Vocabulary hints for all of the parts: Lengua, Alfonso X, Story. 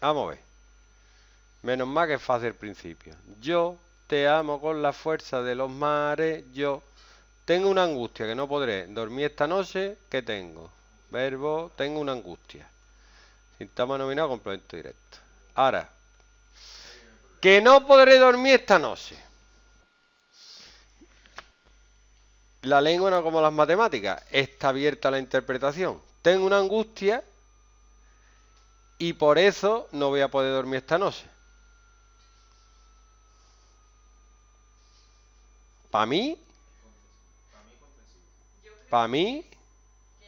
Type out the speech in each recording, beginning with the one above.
Vamos a ver. Menos mal que es fácil el principio. Yo te amo con la fuerza de los mares. Yo tengo una angustia que no podré dormir esta noche. ¿Qué tengo? Verbo, tengo una angustia. Sintagma nominal, complemento directo. Ahora, que no podré dormir esta noche. La lengua no como las matemáticas, está abierta a la interpretación. Tengo una angustia y por eso no voy a poder dormir esta noche. Para mí, que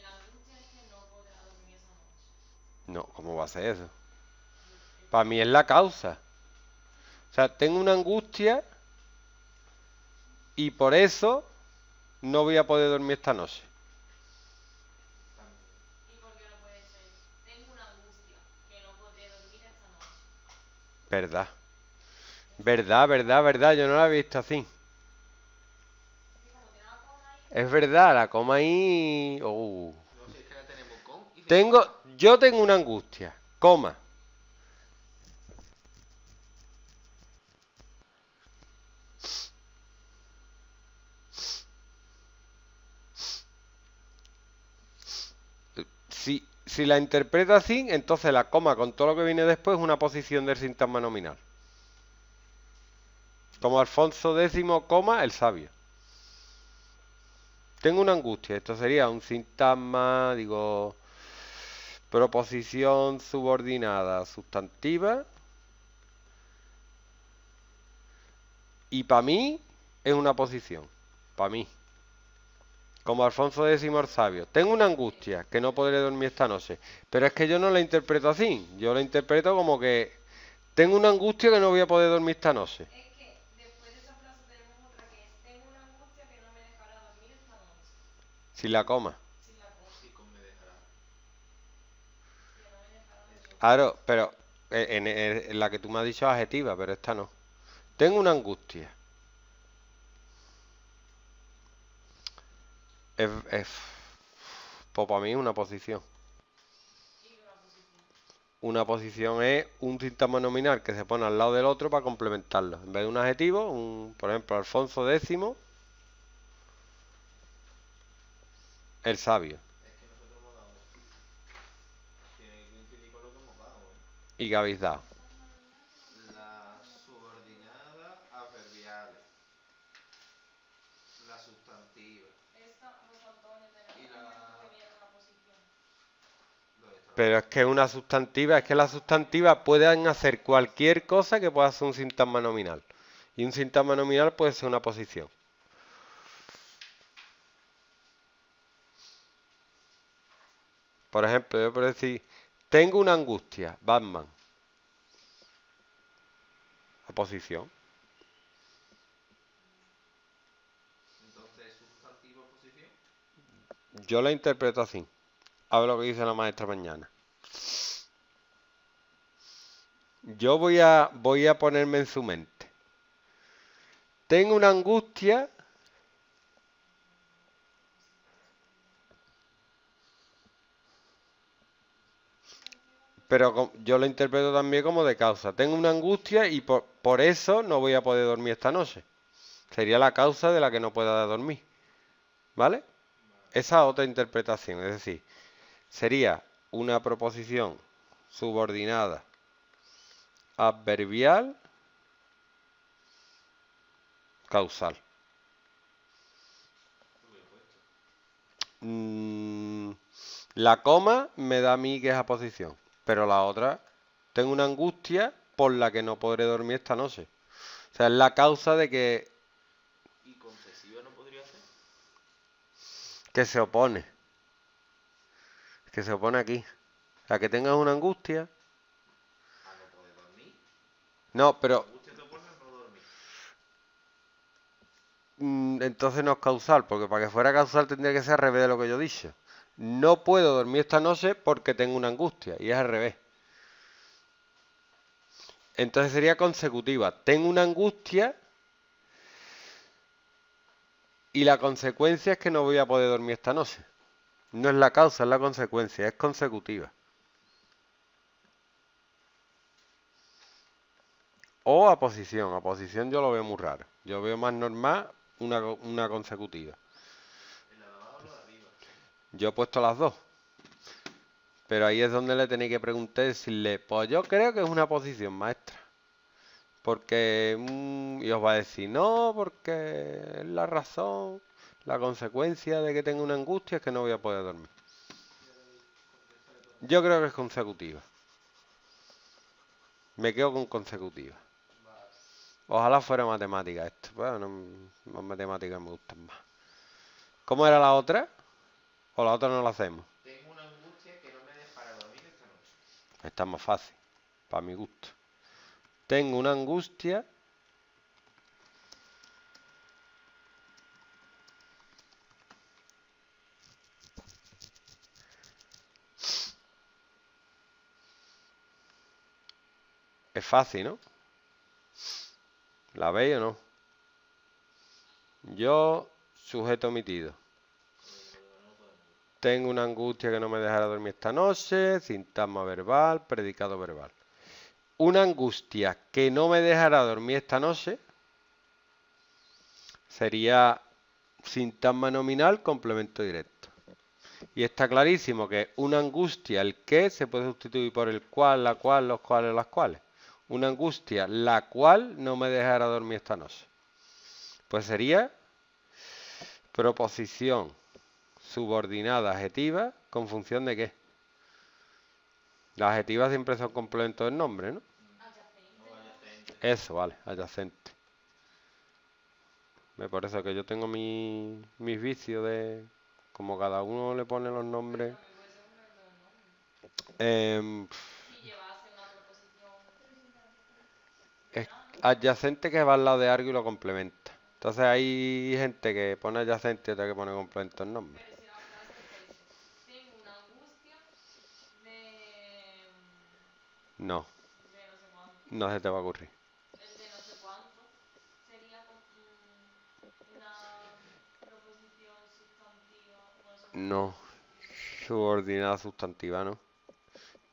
la angustia es que no podrá dormir esa noche. No, ¿cómo va a ser eso? Para mí es la causa. O sea, tengo una angustia y por eso no voy a poder dormir esta noche. ¿Y por qué no puede ser? Tengo una angustia que no podré dormir esta noche. Verdad. Verdad. Yo no la he visto así. Es verdad, la coma ahí. No, si es que la tenemos con y yo tengo una angustia. Coma. Si la interpreta así, entonces la coma con todo lo que viene después es una posición del sintagma nominal. Como Alfonso X, coma, el sabio. Tengo una angustia. Esto sería un sintagma, digo, proposición subordinada sustantiva. Y para mí es una posición. Para mí. Como Alfonso X el sabio. Tengo una angustia que no podré dormir esta noche. Pero es que yo no la interpreto así. Yo la interpreto como que tengo una angustia que no voy a poder dormir esta noche. Es que después de esa frase tenemos otra que es tengo una angustia que no me dejará dormir esta noche. Sin la coma. Sin la coma. Sí, con me dejará. Que no me dejará dormir. Claro, pero en la que tú me has dicho adjetiva, pero esta no. Tengo una angustia. Pues para mí es una posición. Una posición es un sintagma nominal que se pone al lado del otro para complementarlo. En vez de un adjetivo, por ejemplo, Alfonso X, el sabio. Y que habéis dado. Pero es que una sustantiva, es que las sustantivas pueden hacer cualquier cosa que pueda ser un sintagma nominal. Y un sintagma nominal puede ser una posición. Por ejemplo, yo puedo decir, tengo una angustia, Batman. La posición. Entonces, ¿sustantivo o posición? Yo la interpreto así. A ver lo que dice la maestra mañana. Yo voy a ponerme en su mente. Tengo una angustia. Pero yo lo interpreto también como de causa. Tengo una angustia y por eso no voy a poder dormir esta noche. Sería la causa de la que no pueda dormir. ¿Vale? Esa otra interpretación. Es decir, sería una proposición subordinada adverbial causal. La coma me da a mí que es a posición, pero la otra, tengo una angustia por la que no podré dormir esta noche. O sea, es la causa de que... ¿Y concesiva no podría ser? Que se opone. Que se opone aquí. O sea, que tengas una angustia. ¿A no poder dormir? No, pero... ¿Usted te opone a no dormir? Entonces no es causal, porque para que fuera causal tendría que ser al revés de lo que yo dije. No puedo dormir esta noche porque tengo una angustia, y es al revés. Entonces sería consecutiva. Tengo una angustia y la consecuencia es que no voy a poder dormir esta noche. No es la causa, es la consecuencia, es consecutiva. O a posición. A posición yo lo veo muy raro. Yo veo más normal una consecutiva. Yo he puesto las dos. Pero ahí es donde le tenéis que preguntar, decirle, pues yo creo que es una posición maestra. Porque, y os va a decir, no, porque es la razón, la consecuencia de que tengo una angustia es que no voy a poder dormir. Yo creo que es consecutiva. Me quedo con consecutiva. Ojalá fuera matemática esto. Bueno, más matemáticas me gustan más. ¿Cómo era la otra? ¿O la otra no la hacemos? Tengo una angustia que no me deja para dormir esta noche. Está más fácil, para mi gusto. Tengo una angustia . Es fácil, ¿no? ¿La veis o no? Yo, sujeto omitido. Tengo una angustia que no me dejará dormir esta noche. Sintagma verbal, predicado verbal. Una angustia que no me dejará dormir esta noche sería sintagma nominal, complemento directo. Y está clarísimo que una angustia, el que, se puede sustituir por el cual, la cual, los cuales, las cuales. Una angustia, la cual no me dejará dormir esta noche. Pues sería proposición subordinada adjetiva con función de qué. Las adjetivas siempre son complementos del nombre, ¿no? Eso, vale, adyacente. Por eso que yo tengo mis vicios de... Como cada uno le pone los nombres... es adyacente que va al lado de algo y lo complementa. Entonces hay gente que pone adyacente y otra que pone complemento del nombre. No. No se te va a ocurrir. El de no sé cuánto sería una proposición sustantiva. No. Subordinada sustantiva, ¿no?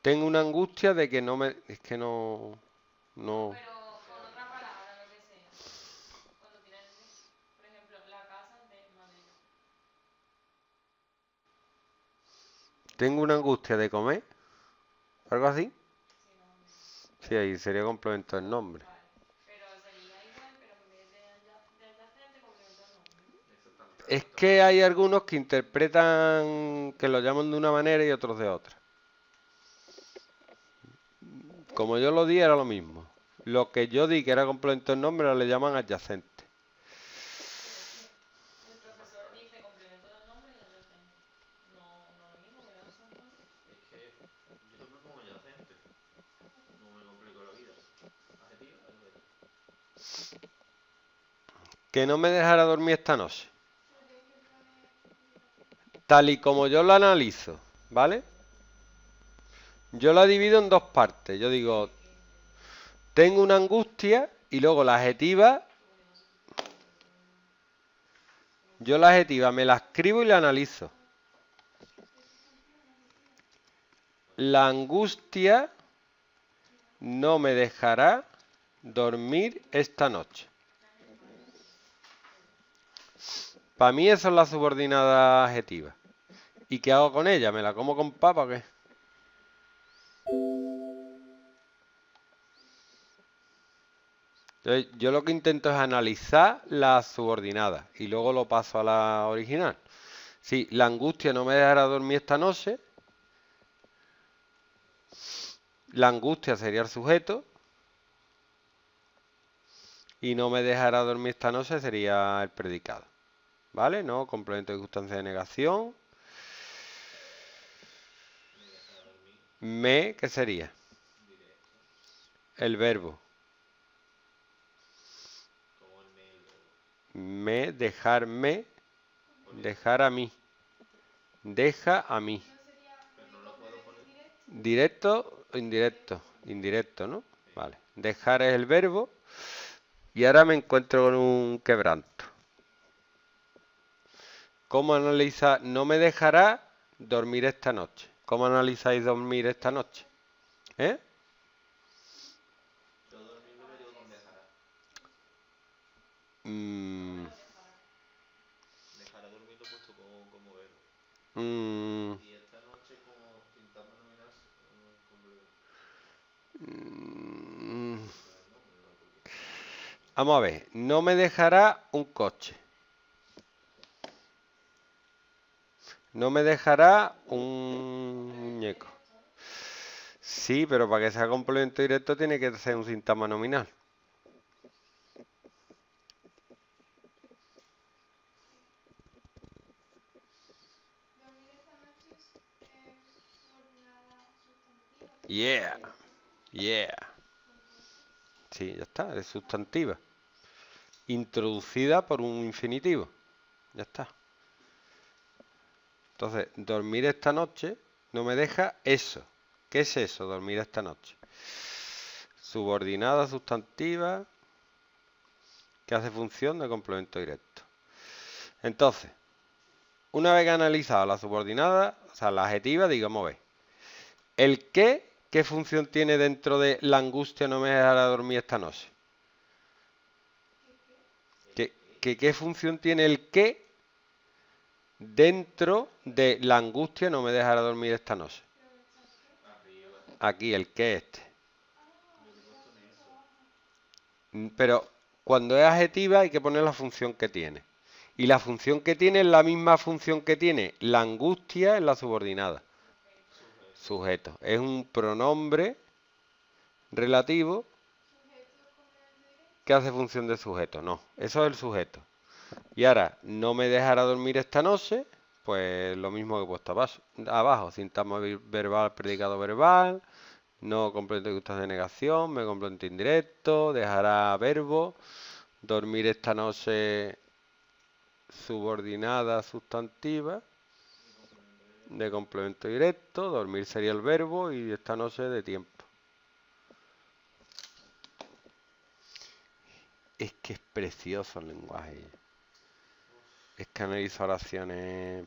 Tengo una angustia de que no me... Es que no... No... Pero con otra palabra, lo que sea. Cuando tienes, por ejemplo, la casa de madera. Tengo una angustia de comer. ¿Algo así? Sí, ahí sería complemento del nombre. Vale, pero sería igual, pero en vez de adyacente, complemento del nombre. Es que hay algunos que interpretan, que lo llaman de una manera y otros de otra. Como yo lo di, era lo mismo. Lo que yo di que era complemento del nombre, lo le llaman adyacente. El profesor dice complemento del nombre y adyacente. No, no lo mismo, pero son dos. Es que yo me pongo adyacente. Que no me dejara dormir esta noche. Tal y como yo lo analizo, ¿vale? Yo la divido en dos partes. Yo digo, tengo una angustia y luego la adjetiva. Yo la adjetiva me la escribo y la analizo. La angustia no me dejará dormir esta noche. Para mí eso es la subordinada adjetiva. ¿Y qué hago con ella? ¿Me la como con papa o qué? Yo lo que intento es analizar la subordinada y luego lo paso a la original. Sí, la angustia no me dejará dormir esta noche. La angustia sería el sujeto. Y no me dejará dormir esta noche sería el predicado. ¿Vale? No, complemento de circunstancia de negación. Me, ¿qué sería? El verbo. Me, dejarme, dejar a mí. Deja a mí. Directo o indirecto. Indirecto, ¿no? Vale. Dejar es el verbo. Y ahora me encuentro con un quebranto. ¿Cómo analiza? No me dejará dormir esta noche. ¿Cómo analizáis dormir esta noche? ¿Eh? Yo dormir no me llevo. Dejar a todo el mundo puesto como velo. Y esta noche como pintamos novelas con velo. Vamos a ver, no me dejará un coche. No me dejará un muñeco. Sí, pero para que sea complemento directo tiene que ser un sintagma nominal. Yeah, yeah. Sí, ya está, es sustantiva. Introducida por un infinitivo. Ya está. Entonces, dormir esta noche no me deja eso. ¿Qué es eso, dormir esta noche? Subordinada, sustantiva, que hace función de complemento directo. Entonces, una vez analizada la subordinada, o sea, la adjetiva, digamos, ve. El qué, ¿qué función tiene dentro de la angustia no me dejará dormir esta noche? ¿Qué función tiene el qué dentro de la angustia no me dejará dormir esta noche? Aquí, el que este. Pero cuando es adjetiva hay que poner la función que tiene. Y la función que tiene es la misma función que tiene la angustia en la subordinada. Sujeto. Es un pronombre relativo que hace función de sujeto. No, eso es el sujeto. Y ahora, no me dejará dormir esta noche, pues lo mismo que he puesto abajo. Sintagma verbal, predicado verbal, no complemento de gustos de negación, me complemento indirecto, dejará verbo, dormir esta noche subordinada, sustantiva, de complemento directo, dormir sería el verbo y esta noche de tiempo. Es que es precioso el lenguaje. Es que analiza oraciones.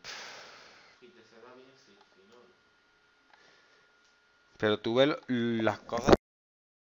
Pero tú ves las cosas.